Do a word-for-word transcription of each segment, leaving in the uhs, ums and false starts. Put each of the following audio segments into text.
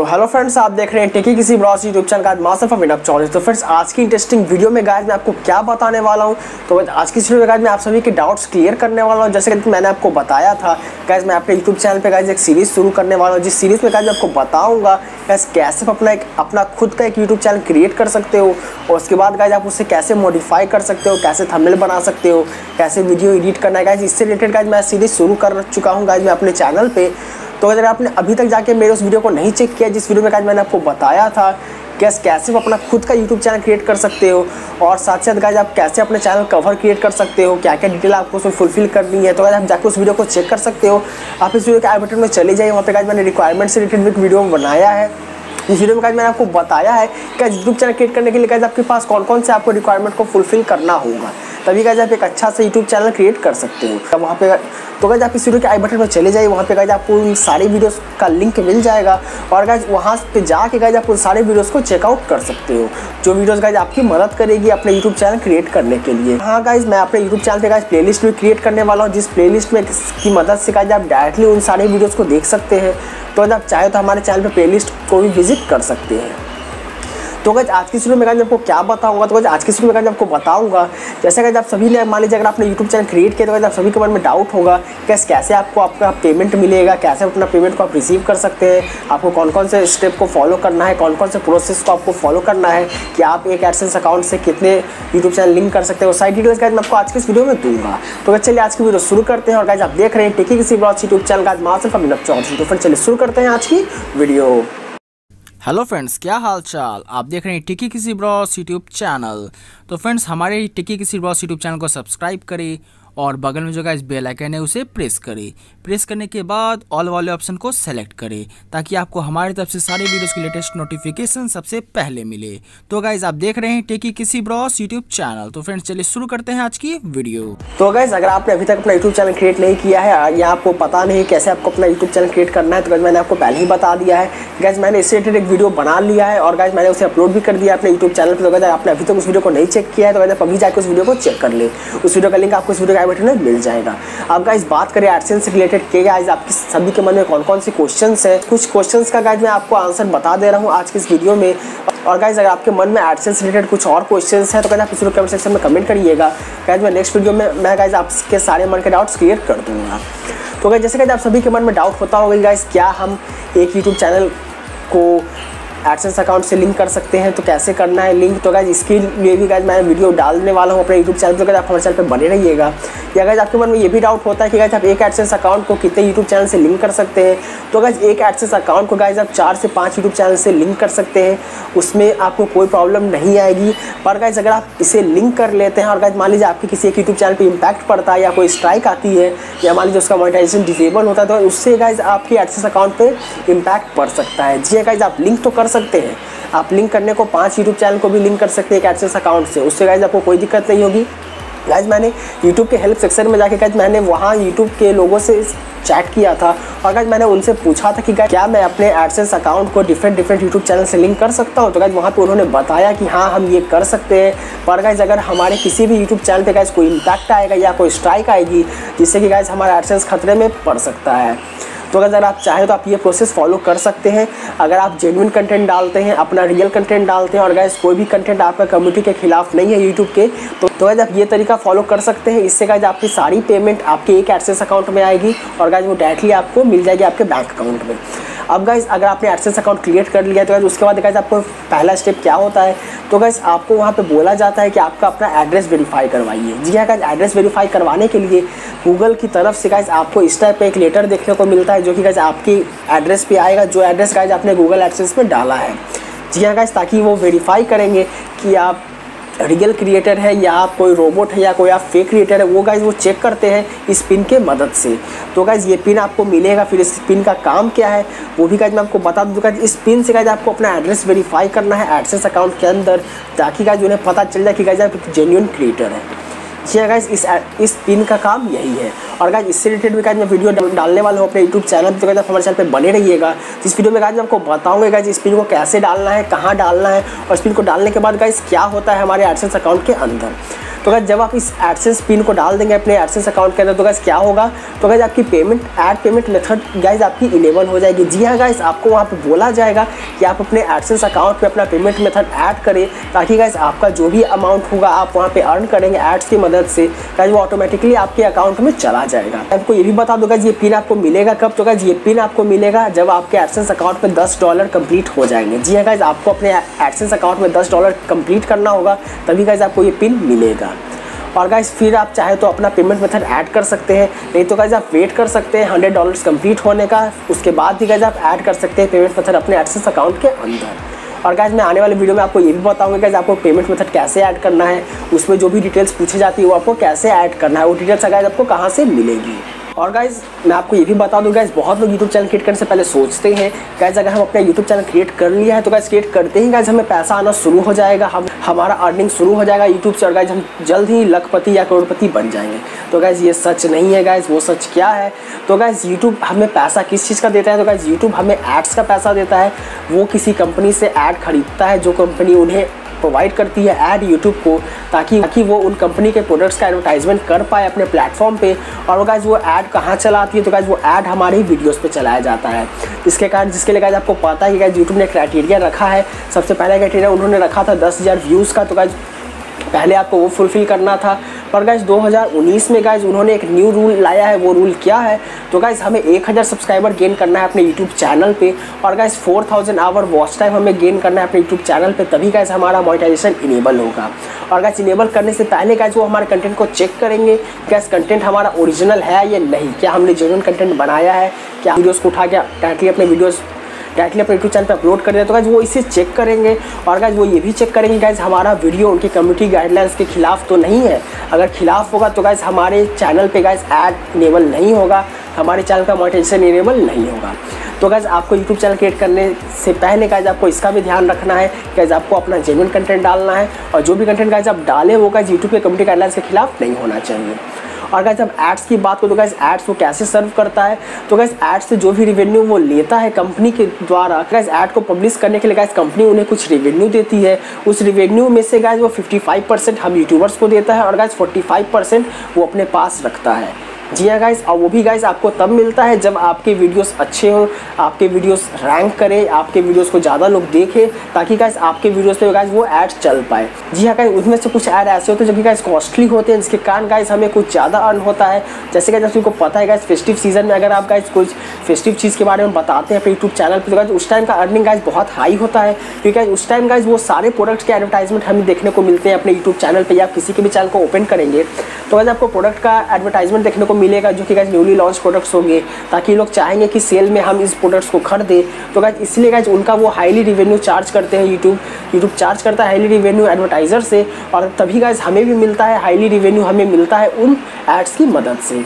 तो hello friends, आप देख रहे हैं टेकी किसी ब्रॉस यूट्यूब चैनल का मास्टर ऑफ विडअप चौधरी। तो फ्रेंड्स, आज की इंटरेस्टिंग वीडियो में गाइस मैं आपको क्या बताने वाला हूं, तो आज की वीडियो में गाइस मैं आप सभी के डाउट्स क्लियर करने वाला हूं। जैसे कि मैंने आपको बताया था गाइस, मैं अपने यूट्यूब चैनल पे गाइस एक सीरीज़ शुरू करने वाला हूँ, जिस सीरीज़ में गाइस मैं आपको बताऊँगा गाइस कैसे अपना एक अपना खुद का एक यूट्यूब चैनल क्रिएट कर सकते हो, और उसके बाद गाइस आप उसे कैसे मॉडिफाई कर सकते हो, कैसे थंबनेल बना सकते हो, कैसे वीडियो एडिट करना है गाइस। इससे रिलेटेड गाइस मैं सीरीज़ शुरू कर चुका हूँ गाइस मैं अपने चैनल पर। तो अगर आपने अभी तक जाके मेरे उस वीडियो को नहीं चेक किया जिस वीडियो में गाइस मैंने आपको बताया था गाइस कैसे अपना खुद का यूट्यूब चैनल क्रिएट कर सकते हो, और साथ साथ गाइस आप कैसे अपने चैनल कवर क्रिएट कर सकते हो, क्या क्या डिटेल आपको उसमें फुलफिल करनी है, तो गाइस आप जाकर उस वीडियो को चेक कर सकते हो। आप इस वीडियो के आई बटन में चले जाइए, वहाँ पे गाइस मैंने रिक्वायरमेंट से रिलेटेड वीडियो बनाया है। इस वीडियो में गाइस मैंने आपको बताया है कि यूट्यूब चैनल क्रिएट करने के लिए गाइस आपके पास कौन कौन से आपको रिक्वायरमेंट को फुलफिल करना होगा, तभी गाइस आप एक अच्छा सा यूट्यूब चैनल क्रिएट कर सकते हो। तब वहाँ पे तो गाइस आप इस वीडियो के आई बटन में चले जाइए, वहाँ पे गाइस आपको उन सारे वीडियोस का लिंक मिल जाएगा, और गाइस वहाँ पे जाके गाइस आप उन सारे वीडियोस को चेकआउट कर सकते हो, जो वीडियोस गाइस आपकी मदद करेगी अपने यूट्यूब चैनल क्रिएट करने के लिए। हाँ गाइस, मैं अपने यूट्यूब चैनल पे गाइस प्लेलिस्ट भी क्रिएट करने वाला हूँ, जिस प्लेलिस्ट में की मदद से गाइस आप डायरेक्टली उन सारे वीडियोज़ को देख सकते हैं। तो अगर आप चाहे तो हमारे चैनल पर प्लेलिस्ट को भी विजिट कर सकते हैं। तो गाइस आज की वीडियो में गाइस आपको क्या बताऊंगा, तो गाइस आज की वीडियो में गाइस आपको बताऊंगा जैसे गाइस आप सभी ने मान लीजिए अगर आपने यूट्यूब चैनल क्रिएट किया, तो गाइस आप सभी के मन में डाउट होगा गाइस कैसे आपको आपका पेमेंट मिलेगा, कैसे अपना पेमेंट को आप रिसीव कर सकते हैं, आपको कौन कौन से स्टेप को फॉलो करना है, कौन कौन से प्रोसेस को आपको फॉलो करना है, कि आप एक एडसेंस अकाउंट से कितने यूट्यूब चैनल लिंक कर सकते हो। सारी डिटेल्स गाइस मैं आपको आज की वीडियो में दूंगा। तो गाइस चलिए आज की वीडियो शुरू करते हैं। और गाइस आप देख रहे हैं टेकी किसी ब्लॉग यूट्यूब चैनल का मास्टर ऑफ विडअप चौधरी। तो फिर चलिए शुरू करते हैं आज की वीडियो। हेलो फ्रेंड्स, क्या हाल चाल, आप देख रहे हैं टिकी किसी ब्रॉस यूट्यूब चैनल। तो फ्रेंड्स, हमारे टिकी किसी ब्रॉस यूट्यूब चैनल को सब्सक्राइब करें, और बगल में जो गाइस बेल आइकन है उसे प्रेस करें। प्रेस करने के बाद ऑल वाले ऑप्शन को सेलेक्ट करें, ताकि आपको हमारे तरफ से सारे वीडियोस की लेटेस्ट नोटिफिकेशन सबसे पहले मिले। तो गाइस आप देख रहे हैं टेकी किसी ब्रॉस यूट्यूब चैनल। तो फ्रेंड्स चलिए शुरू करते हैं आज की वीडियो। तो गाइस अगर आपने अभी तक अपना यूट्यूब चैनल क्रिएट नहीं किया है, या आपको पता नहीं कैसे आपको अपना यूट्यूब चैनल क्रिएट करना है, तो गाइस मैंने आपको पहले ही बता दिया है। गाइस मैंने इससे रिलेटेड एक वीडियो बना लिया है, और गाइस मैंने उसे अपलोड भी कर दिया अपने यूट्यूब चैनल पर। तो गाइस आपने अभी तक उस वीडियो को नहीं चेक किया है, तो गाइस आप अभी जाकर उस वीडियो को चेक कर ले। उस वीडियो का लिंक आपको इस वीडियो आई बटन में मिल जाएगा। अब गाइस बात करें एडसेंस से रिलेटेड के गाइस आपके सभी के मन में कौन कौन से क्वेश्चंस हैं, कुछ क्वेश्चंस का गाइस मैं आपको आंसर बता दे रहा हूं आज की इस वीडियो में। और गाइस अगर आपके मन में एडसेंस रिलेटेड कुछ और क्वेश्चंस हैं, तो गाइस आप इस कमेंट सेक्शन में कमेंट करिएगा। गाइस मैं नेक्स्ट वीडियो में मैं गाइस आपके सारे मन के डाउट्स क्लियर कर दूंगा। तो गाइस जैसे गाइस आप सभी के मन में डाउट होता होगा गाइस, क्या हम एक यूट्यूब चैनल को एडसेंस अकाउंट से लिंक कर सकते हैं, तो कैसे करना है लिंक। तो गाइस इसके लिए भी गाइस मैं वीडियो डालने वाला हूँ अपने यूट्यूब चैनल पर। आप हमारे चैनल पर बने रहिएगा। या गाइस आपके मन में ये भी डाउट होता है कि गाइस आप एक एडसेंस अकाउंट को कितने यूट्यूब चैनल से लिंक कर सकते हैं, तो गाइस एक एडसेंस अकाउंट को गाइस आप चार से पाँच यूट्यूब चैनल से लिंक कर सकते हैं, उसमें आपको कोई प्रॉब्लम नहीं आएगी। पर गाइस अगर आप इसे लिंक कर लेते हैं, और गाइस मान लीजिए आपके किसी एक यूट्यूब चैनल पर इम्पैक्ट पड़ता है, या कोई स्ट्राइक आती है, या मान लीजिए उसका मोनेटाइजेशन डिसेबल होता है, तो उससे गाइस आपके एडसेंस अकाउंट पर इम्पैक्ट पड़ सकता है। जी गाइस आप लिंक तो सकते हैं, आप लिंक करने को पांच यूट्यूब चैनल को भी लिंक कर सकते हैं एक एडसेंस अकाउंट से, उससे गाइस आपको कोई दिक्कत नहीं होगी। गाइस मैंने यूट्यूब के हेल्प सेक्शन में जाके गाइस मैंने वहाँ यूट्यूब के लोगों से चैट किया था, और गाइस मैंने उनसे पूछा था कि गाइस क्या मैं अपने एडसेंस अकाउंट को डिफरेंट डिफरेंट यूट्यूब चैनल से लिंक कर सकता हूँ। तो गाइस वहाँ पे उन्होंने बताया कि हाँ हम ये कर सकते हैं, पर गाइस अगर हमारे किसी भी यूट्यूब चैनल पे गाइस कोई इम्पैक्ट आएगा, या कोई स्ट्राइक आएगी, जिससे कि गाइस हमारा एडसेंस खतरे में पड़ सकता है। तो अगर आप चाहें तो आप ये प्रोसेस फॉलो कर सकते हैं। अगर आप जेन्युइन कंटेंट डालते हैं, अपना रियल कंटेंट डालते हैं, और गाइस कोई भी कंटेंट आपका कम्युनिटी के खिलाफ नहीं है यूट्यूब के, तो तो गाइस आप ये तरीका फॉलो कर सकते हैं। इससे गाइस आपकी सारी पेमेंट आपके एक एडसेंस अकाउंट में आएगी, और गाइस वो डायरेक्टली आपको मिल जाएगी आपके बैंक अकाउंट में। अब गाइस अगर आपने एडसेंस अकाउंट क्रिएट कर लिया, तो गाइस उसके बाद गाइस आपको पहला स्टेप क्या होता है, तो गाइस आपको वहाँ पे बोला जाता है कि आपका अपना एड्रेस वेरीफाई करवाइए। जी हाँ गाइस, एड्रेस वेरीफाई करवाने के लिए गूगल की तरफ से गाइस आपको इस टाइप पे एक लेटर देखने को मिलता है, जो कि गाइस आपकी एड्रेस पे आएगा, जो एड्रेस गाइस आपने गूगल एडसेंस पे डाला है। जी हाँ गाइस, ताकि वो वेरीफाई करेंगे कि आप रियल क्रिएटर है, या आप कोई रोबोट है, या कोई आप फेक क्रिएटर है, वो गाइस वो चेक करते हैं इस पिन के मदद से। तो गाइस ये पिन आपको मिलेगा, फिर इस पिन का काम क्या है वो भी गाइस मैं आपको बता दूँ। गाइस इस पिन से गाइस आपको अपना एड्रेस वेरीफाई करना है एडसेंस अकाउंट के अंदर, ताकि गाइस उन्हें पता चल जाए कि गाइस आप एक जेन्युइन क्रिएटर है। जी हाँ गाइस, इस इस पिन का काम यही है। और गाइस इससे रिलेटेड भी गाइस मैं वीडियो डालने वाला हूँ अपने यूट्यूब चैनल पर। तो गाइस आप हमारे चैनल पे बने रहिएगा। इस वीडियो में गाइस मैं आपको बताऊँगा गाइस इस पिन को कैसे डालना है, कहाँ डालना है, और इस पिन को डालने के बाद गाइस क्या होता है हमारे एडसेंस अकाउंट के अंदर। तो गाइस जब आप इस एडसेंस पिन को डाल देंगे अपने एडसेंस अकाउंट के अंदर तो गाइस क्या होगा, तो गाइस आपकी payment add payment method guys आपकी इनेबल हो जाएगी। जी हाँ गाइस, आपको वहाँ पे बोला जाएगा कि आप अपने एडसेंस अकाउंट पे अपना पेमेंट मेथड ऐड करें, ताकि गाइस आपका जो भी अमाउंट होगा आप वहाँ पे अर्न करेंगे एड्स की मदद से, गाइस वो ऑटोमेटिकली आपके अकाउंट में चला जाएगा। आपको ये भी बता दो गाइस ये पिन आपको मिलेगा कब, तो गाइस ये पिन आपको मिलेगा जब आपके एडसेंस अकाउंट में दस डॉलर कंप्लीट हो जाएंगे। जी हाँ गाइस, आपको अपने एडसेंस अकाउंट में दस डॉलर कंप्लीट करना होगा, तभी गाइस आपको ये पिन मिलेगा। और गाइस फिर आप चाहे तो अपना पेमेंट मेथड ऐड कर सकते हैं, नहीं तो गाइस आप वेट कर सकते हैं हंड्रेड डॉलर्स कंप्लीट होने का, उसके बाद ही गाइस आप ऐड कर सकते हैं पेमेंट मेथड अपने एडसेंस अकाउंट के अंदर। और गाइस मैं आने वाले वीडियो में आपको ये भी बताऊंगा गाइस आपको पेमेंट मेथड कैसे ऐड करना है, उसमें जो भी डिटेल्स पूछी जाती है वो आपको कैसे ऐड करना है, वो डिटेल्स गाइस आपको कहाँ से मिलेगी। और गाइस मैं आपको ये भी बता दूं गाइस, बहुत लोग यूट्यूब चैनल क्रिएट करने से पहले सोचते हैं गाइस अगर हम अपना यूट्यूब चैनल क्रिएट कर लिया है तो गाइस क्रिएट करते ही गाइस हमें पैसा आना शुरू हो जाएगा, हम हमारा अर्निंग शुरू हो जाएगा यूट्यूब से और गाइस हम जल्द ही लखपति या करोड़पति बन जाएंगे। तो गाइस ये सच नहीं है गाइस। वो सच क्या है, तो गाइस यूट्यूब हमें पैसा किस चीज़ का देता है, तो गाइस यूट्यूब हमें एड्स का पैसा देता है। वो किसी कंपनी से ऐड खरीदता है, जो कंपनी उन्हें प्रोवाइड करती है ऐड यूट्यूब को, ताकि ताकि वो उन कंपनी के प्रोडक्ट्स का एडवर्टाइजमेंट कर पाए अपने प्लेटफॉर्म पे। और गाइस वो ऐड कहाँ चलाती है, तो गाइस वो ऐड हमारे ही वीडियोस पे चलाया जाता है। इसके कारण जिसके लिए गाइस आपको पता है कि गाइस यूट्यूब ने क्राइटेरिया रखा है, सबसे पहला क्राइटेरिया उन्होंने रखा था दस हज़ार व्यूज़ का, तो गाइस पहले आपको वो फुलफ़िल करना था। पर गाइस दो हज़ार उन्नीस में गाइस उन्होंने एक न्यू रूल लाया है, वो रूल क्या है, तो गाइस हमें एक हज़ार सब्सक्राइबर गेन करना है अपने यूट्यूब चैनल पे, और गाइस चार हज़ार आवर वॉच टाइम हमें गेन करना है अपने यूट्यूब चैनल पे, तभी गाइस हमारा मोनेटाइजेशन इनेबल होगा। और गाइस इनेबल करने से पहले गाइस वो हमारे कंटेंट को चेक करेंगे, गाइस कंटेंट हमारा ओरिजिनल है या नहीं, क्या हमने जेन्युइन कंटेंट बनाया है, क्या वीडियोज़ को उठा के डायरेक्टली अपने वीडियोज़ डायरेक्टली अपने यूट्यूब चैनल पर अपलोड कर दिया, तो गाइस वो इसे चेक करेंगे। और गाइस वो ये भी चेक करेंगे गाइस हमारा वीडियो उनकी कम्युनिटी गाइडलाइंस के खिलाफ तो नहीं है, अगर खिलाफ होगा तो गाइस हमारे चैनल पे गाइस ऐड इनेबल नहीं होगा, हमारे चैनल का मोनेटाइजेशन इनेबल नहीं होगा। तो गाइस आपको यूट्यूब चैनल क्रिएट करने से पहले गाइस आपको इसका भी ध्यान रखना है, गाइस आपको अपना जेन्युइन कंटेंट डालना है, और जो भी कंटेंट गाइस आप डालें वो गाइस यूट्यूब के कम्युनिटी गाइडलाइंस के खिलाफ नहीं होना चाहिए। और गाइस अब एड्स की बात करो, तो गाइस एड्स वो कैसे सर्व करता है, तो गाइस एड्स से जो भी रेवेन्यू वो लेता है कंपनी के द्वारा, गाइस एड को पब्लिश करने के लिए गाइस कंपनी उन्हें कुछ रेवेन्यू देती है, उस रेवेन्यू में से गाइस वो पचपन परसेंट हम यूट्यूबर्स को देता है, और गाइस पैंतालीस परसेंट वो अपने पास रखता है। जी हाँ गाइस, और वो भी गाइस आपको तब मिलता है जब आपके वीडियोस अच्छे हों, आपके वीडियोस रैंक करें, आपके वीडियोस को ज़्यादा लोग देखें, ताकि गाइस आपके वीडियोस पे गाइस वो ऐड चल पाए। जी हाँ गाइस, उसमें से कुछ ऐड ऐसे होते हैं जबकि गाइस कॉस्टली होते हैं, जिसके कारण गाइस हमें कुछ ज़्यादा अर्न होता है। जैसे गाइस आपको पता है गाइस फेस्टिव सीजन में अगर आप गाइस कुछ फेस्टिव चीज़ के बारे में बताते हैं अपने यूट्यूब चैनल पर, तो गाइस उस टाइम का अर्निंग गाइस बहुत हाई होता है, क्योंकि उस टाइम गाइस वो सारे प्रोडक्ट्स के एडवर्टाइजमेंट हमें देखने को मिलते हैं अपने यूट्यूब चैनल पर, या किसी के भी चैनल को ओपन करेंगे तो गाइस आपको प्रोडक्ट का एडवर्टाइजमेंट देखने को मिलेगा, जो कि गाइस न्यूली लॉन्च प्रोडक्ट्स होंगे, ताकि लोग चाहेंगे कि सेल में हम इस प्रोडक्ट्स को खरीदें। तो गाइस इसलिए गाइस उनका वो हाईली रिवेन्यू चार्ज करते हैं, यूट्यूब यूट्यूब चार्ज करता है हाईली रिवेन्यू एडवर्टाइजर से, और तभी गाइस हमें भी मिलता है हाईली रिवेन्यू, हमें मिलता है उन एड्स की मदद से।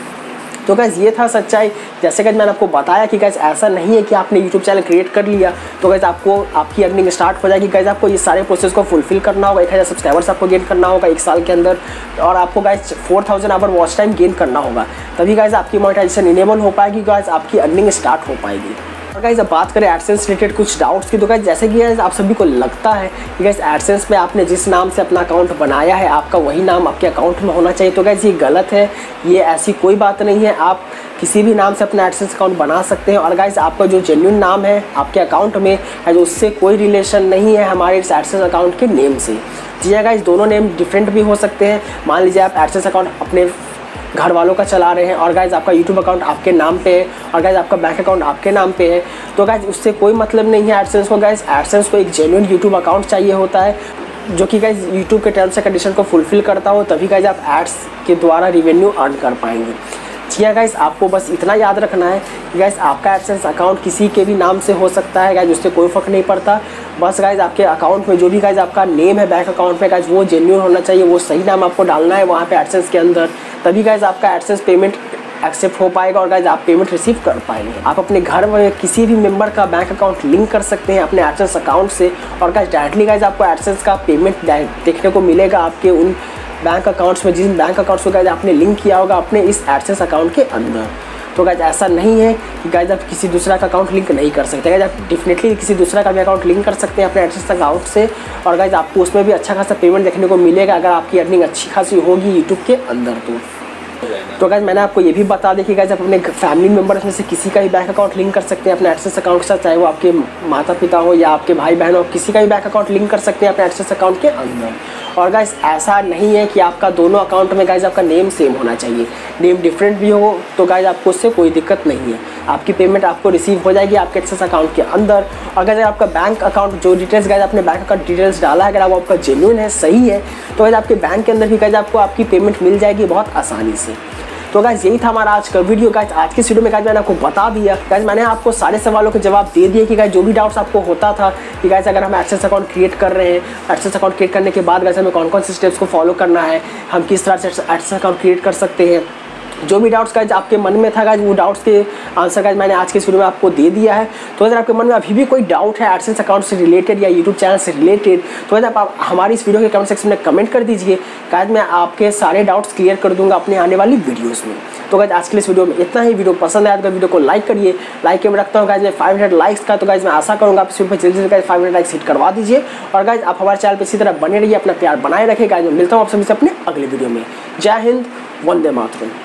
तो गाइस ये था सच्चाई। जैसे कि मैंने आपको बताया कि गाइस ऐसा नहीं है कि आपने यूट्यूब चैनल क्रिएट कर लिया तो गाइस आपको आपकी अर्निंग स्टार्ट हो जाएगी। गाइस आपको ये सारे प्रोसेस को फुलफिल करना होगा, एक हज़ार सब्सक्राइबर्स आपको गेन करना होगा एक साल के अंदर, और आपको guys four thousand hour watch time gain करना होगा, तभी गाइस आपकी मोनेटाइजेशन इनेबल हो पाएगी, गाइस आपकी अर्निंग स्टार्ट हो पाएगी। और गाइस अब बात करें एडसेंस रिलेटेड कुछ डाउट्स की, तो गाइस जैसे कि आप सभी को लगता है कि गाइस एडसेंस में आपने जिस नाम से अपना अकाउंट बनाया है आपका वही नाम आपके अकाउंट में होना चाहिए, तो गाइस ये गलत है, ये ऐसी कोई बात नहीं है। आप किसी भी नाम से अपना एडसेंस अकाउंट बना सकते हैं, और गाइस आपका जो जेन्युइन नाम है आपके अकाउंट में गाइस उससे कोई रिलेशन नहीं है हमारे इस एडसेंस अकाउंट के नेम से। जी हाँ गाइस, दोनों नेम डिफरेंट भी हो सकते हैं। मान लीजिए आप एडसेंस अकाउंट अपने घर वालों का चला रहे हैं, और गाइस आपका यूट्यूब अकाउंट आपके नाम पे है, और गाइस आपका बैंक अकाउंट आपके नाम पे है, तो गाइस उससे कोई मतलब नहीं है एडसेंस को। गाइस एडसेंस को एक जेन्युइन यूट्यूब अकाउंट चाहिए होता है, जो कि गाइस यूट्यूब के टर्म्स एंड कंडीशन को फुलफिल करता हो, तभी गाइस आप एड्स के द्वारा रिवेन्यू अर्न कर पाएंगे। जी हाँ गाइस, आपको बस इतना याद रखना है कि गाइस आपका एडसेंस अकाउंट किसी के भी नाम से हो सकता है, गाइस उससे कोई फ़र्क नहीं पड़ता। बस गाइस आपके अकाउंट में जो भी गाइस आपका नेम है बैंक अकाउंट में, गाइस वो जेन्युइन होना चाहिए, वो सही नाम आपको डालना है वहाँ पे एडसेंस के अंदर, तभी गाइस आपका एडसेंस पेमेंट एक्सेप्ट हो पाएगा और गाइस आप पेमेंट रिसीव कर पाएंगे। आप अपने घर में किसी भी मेंबर का बैंक अकाउंट लिंक कर सकते हैं अपने एडसेंस अकाउंट से, और गाइस डायरेक्टली गाइस आपको एडसेंस का पेमेंट देखने को मिलेगा आपके उन बैंक अकाउंट्स में जिन बैंक अकाउंट्स को गाइस आपने लिंक किया होगा अपने इस एडसेंस अकाउंट के अंदर। तो गाइज ऐसा नहीं है कि गाइज आप किसी दूसरा का अकाउंट लिंक नहीं कर सकते। गाइज आप डेफिनेटली किसी दूसरा का भी अकाउंट लिंक कर सकते हैं अपने एडसेंस अकाउंट से, और गाइज आपको उसमें भी अच्छा खासा पेमेंट देखने को मिलेगा अगर आपकी अर्निंग अच्छी खासी होगी यूट्यूब के अंदर। तो तो गाइज मैंने आपको ये भी बता दें कि गाइज आप अपने फैमिली मेम्बर्स में से किसी का भी बैंक अकाउंट लिंक कर सकते हैं अपने एडसेंस अकाउंट के साथ, चाहे वो आपके माता पिता हो या आपके भाई बहन हो, किसी का भी बैंक अकाउंट लिंक कर सकते हैं अपने एडसेंस अकाउंट के अंदर। और गाइज ऐसा नहीं है कि आपका दोनों अकाउंट में गाइज आपका नेम सेम होना चाहिए, नेम डिफरेंट भी हो तो गाइज आपको उससे कोई दिक्कत नहीं है, आपकी पेमेंट आपको रिसीव हो जाएगी आपके एडसेंस अकाउंट के अंदर। और गाइज आपका बैंक अकाउंट जो डिटेल्स गाइज आपने बैंक अकाउंट डिटेल्स डाला है अगर वो आपका जेन्युइन है, सही है, तो गाइज आपके बैंक के अंदर भी गाइज आपको आपकी पेमेंट मिल जाएगी बहुत आसानी से। तो गाइज यही था हमारा आज का वीडियो। गाइज आज के वीडियो में गाइज मैंने आपको बता दिया, गाइज मैंने आपको सारे सवालों के जवाब दे दिए कि गाइज जो भी डाउट्स आपको होता था कि गाइज अगर हम एडसेंस अकाउंट क्रिएट कर रहे हैं, एडसेंस अकाउंट क्रिएट करने के बाद गाइज हमें कौन कौन से स्टेप्स को फॉलो करना है, हम किस तरह से एडसेंस अकाउंट क्रिएट कर सकते हैं, जो भी डाउट्स गाइज आपके मन में था गाइज वो डाउट्स के आंसर गाइज मैंने आज के वीडियो में आपको दे दिया है। तो अगर आपके मन में अभी भी कोई डाउट है एडसेंस अकाउंट से रिलेटेड या यूट्यूब चैनल से रिलेटेड, तो गाइज आप हमारी इस वीडियो के कमेंट सेक्शन में कमेंट कर दीजिए, गाइज मैं आपके सारे डाउट्स क्लियर कर दूंगा अपने आने वाली वीडियोज़ में। तो गाइज आज के इस वीडियो में इतना ही। वीडियो पसंद आया तो वीडियो को लाइक करिए, लाइक के मैं रखता हूँ गाइज मैं फाइव हंड्रेड लाइक्स का, तो गाइज मैं आशा करूँगा आप इस वीडियो पर जल्दी से guys five hundred likes hit करवा दीजिए। और गाइज आप हमारे चैनल पर इसी तरह बने रहिए, अपना प्यार बनाए रखिए। गाइज मैं मिलता हूँ आप सभी से अपने अगले वीडियो में। जय हिंद, वंदे मातरम।